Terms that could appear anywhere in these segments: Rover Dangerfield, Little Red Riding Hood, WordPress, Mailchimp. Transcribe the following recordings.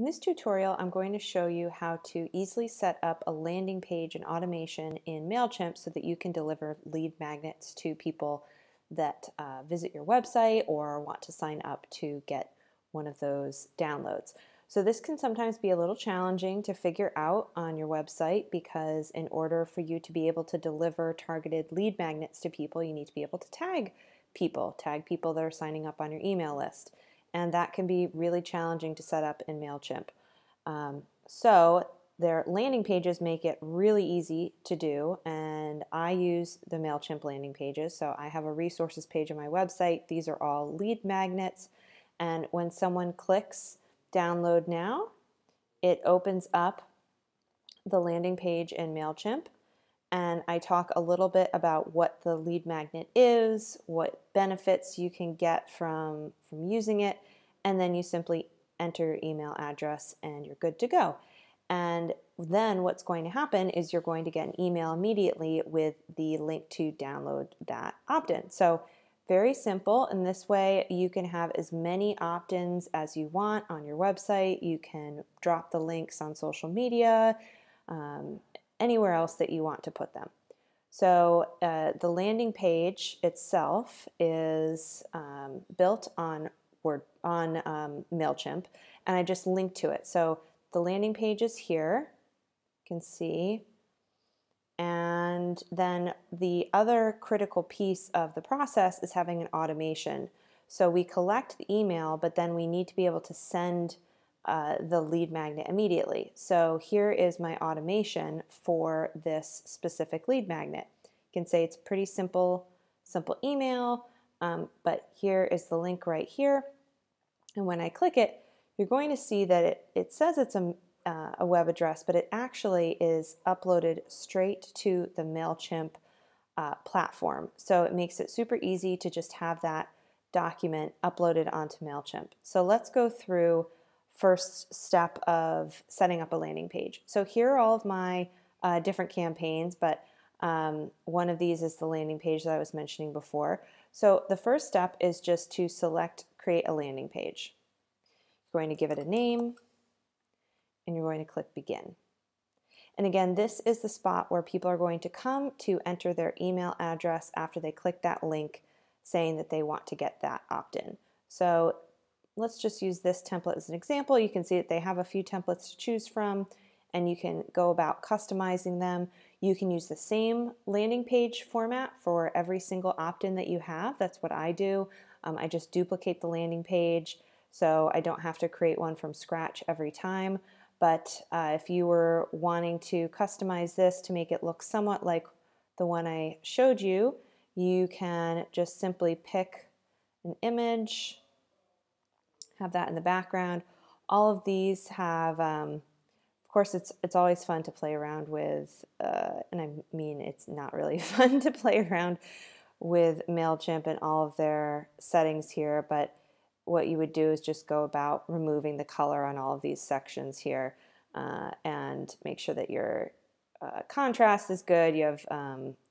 In this tutorial, I'm going to show you how to easily set up a landing page and automation in Mailchimp so that you can deliver lead magnets to people that visit your website or want to sign up to get one of those downloads. So this can sometimes be a little challenging to figure out on your website because in order for you to be able to deliver targeted lead magnets to people, you need to be able to tag people that are signing up on your email list. And that can be really challenging to set up in Mailchimp. So their landing pages make it really easy to do, and I use the Mailchimp landing pages. So I have a resources page on my website. These are all lead magnets, and when someone clicks download now, it opens up the landing page in Mailchimp, and I talk a little bit about what the lead magnet is, what benefits you can get from using it, and then you simply enter your email address and you're good to go. And then what's going to happen is you're going to get an email immediately with the link to download that opt-in. So very simple, and this way you can have as many opt-ins as you want on your website. You can drop the links on social media, anywhere else that you want to put them. So the landing page itself is built on Mailchimp, and I just linked to it. So the landing page is here, you can see, and then the other critical piece of the process is having an automation. So we collect the email, but then we need to be able to send the lead magnet immediately. So here is my automation for this specific lead magnet. You can say it's pretty simple email, but here is the link right here. And when I click it, you're going to see that it says it's a web address, but it actually is uploaded straight to the Mailchimp platform. So it makes it super easy to just have that document uploaded onto Mailchimp. So let's go through first step of setting up a landing page. So here are all of my different campaigns, but one of these is the landing page that I was mentioning before. So the first step is just to select create a landing page. You're going to give it a name, and you're going to click begin. And again, this is the spot where people are going to come to enter their email address after they click that link saying that they want to get that opt-in. So let's just use this template as an example. You can see that they have a few templates to choose from, and you can go about customizing them. You can use the same landing page format for every single opt-in that you have. That's what I do. I just duplicate the landing page, so I don't have to create one from scratch every time. But if you were wanting to customize this to make it look somewhat like the one I showed you, you can just simply pick an image, have that in the background. All of these have, of course, it's always fun to play around with, and I mean it's not really fun to play around with Mailchimp and all of their settings here, but what you would do is just go about removing the color on all of these sections here and make sure that your contrast is good. You have,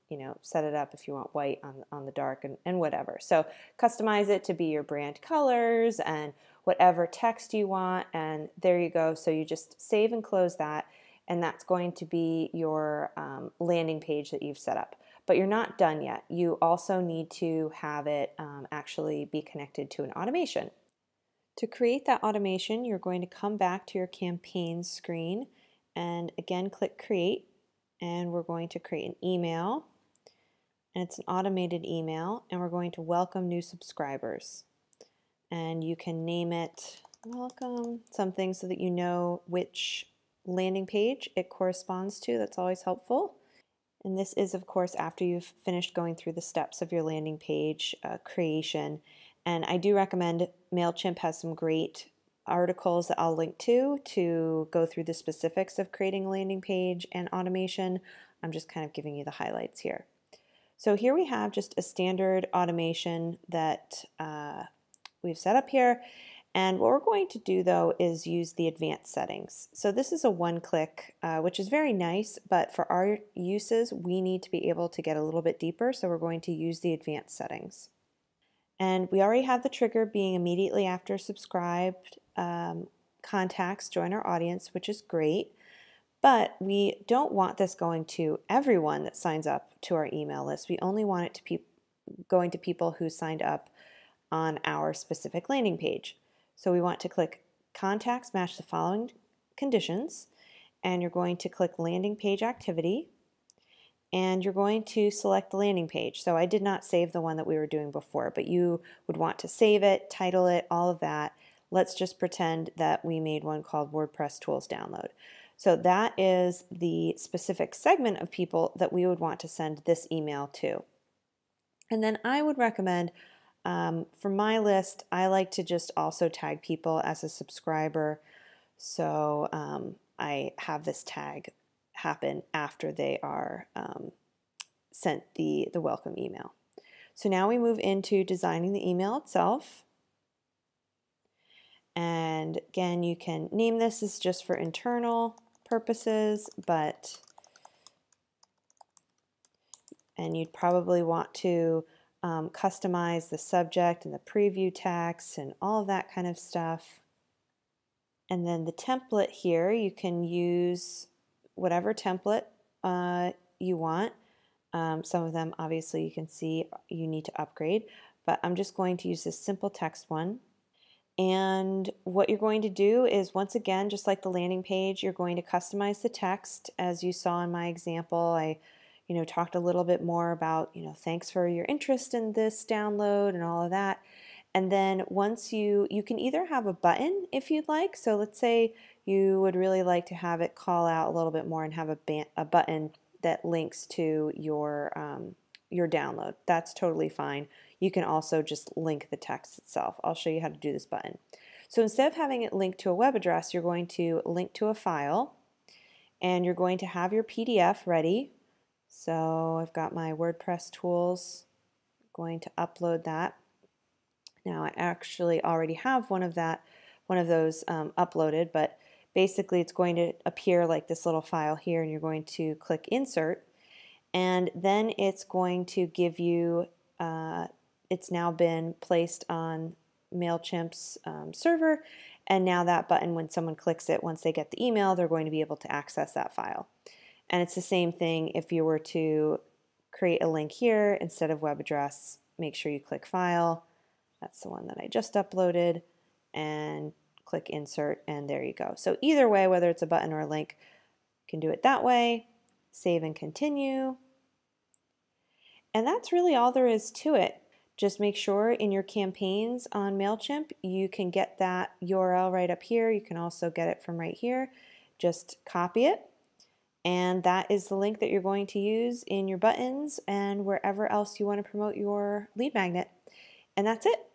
you know, set it up if you want white on the dark and whatever. So customize it to be your brand colors and whatever text you want, and there you go. So you just save and close that, and that's going to be your landing page that you've set up. But you're not done yet. You also need to have it actually be connected to an automation. To create that automation, you're going to come back to your campaign screen and again click create, and we're going to create an email. And it's an automated email, and we're going to welcome new subscribers. And you can name it welcome something so that you know which landing page it corresponds to. That's always helpful. And this is, of course, after you've finished going through the steps of your landing page creation. And I do recommend, Mailchimp has some great articles that I'll link to go through the specifics of creating a landing page and automation. I'm just kind of giving you the highlights here. So here we have just a standard automation that we've set up here. And what we're going to do, though, is use the advanced settings. So this is a one-click, which is very nice, but for our uses, we need to be able to get a little bit deeper, so we're going to use the advanced settings. And we already have the trigger being immediately after subscribed contacts join our audience, which is great, but we don't want this going to everyone that signs up to our email list. We only want it to be going to people who signed up on our specific landing page. So we want to click Contacts Match the Following Conditions, and you're going to click Landing Page Activity, and you're going to select the landing page. So I did not save the one that we were doing before, but you would want to save it, title it, all of that. Let's just pretend that we made one called WordPress Tools Download. So that is the specific segment of people that we would want to send this email to. And then I would recommend, for my list, I like to just also tag people as a subscriber. So I have this tag happen after they are sent the welcome email. So now we move into designing the email itself. And again, you can name this as just for internal purposes, but, and you'd probably want to customize the subject and the preview text and all of that kind of stuff. And then the template here, you can use whatever template you want. Some of them, obviously, you can see you need to upgrade, but I'm just going to use this simple text one. And what you're going to do is, once again, just like the landing page, you're going to customize the text. As you saw in my example, I talked a little bit more about, thanks for your interest in this download and all of that. And then once you can either have a button if you'd like. So let's say you would really like to have it call out a little bit more and have a button that links to your download. That's totally fine. You can also just link the text itself. I'll show you how to do this button. So instead of having it linked to a web address, you're going to link to a file, and you're going to have your PDF ready. So I've got my WordPress tools, I'm going to upload that. Now I actually already have one of those uploaded, but basically it's going to appear like this little file here, and you're going to click Insert, and then it's going to give you it's now been placed on Mailchimp's server, and now that button, when someone clicks it, once they get the email, they're going to be able to access that file. And it's the same thing if you were to create a link here instead of web address. Make sure you click File, that's the one that I just uploaded, and click Insert, and there you go. So either way, whether it's a button or a link, you can do it that way. Save and continue. And that's really all there is to it. Just make sure in your campaigns on MailChimp, you can get that URL right up here. You can also get it from right here. Just copy it. And that is the link that you're going to use in your buttons and wherever else you want to promote your lead magnet. And that's it.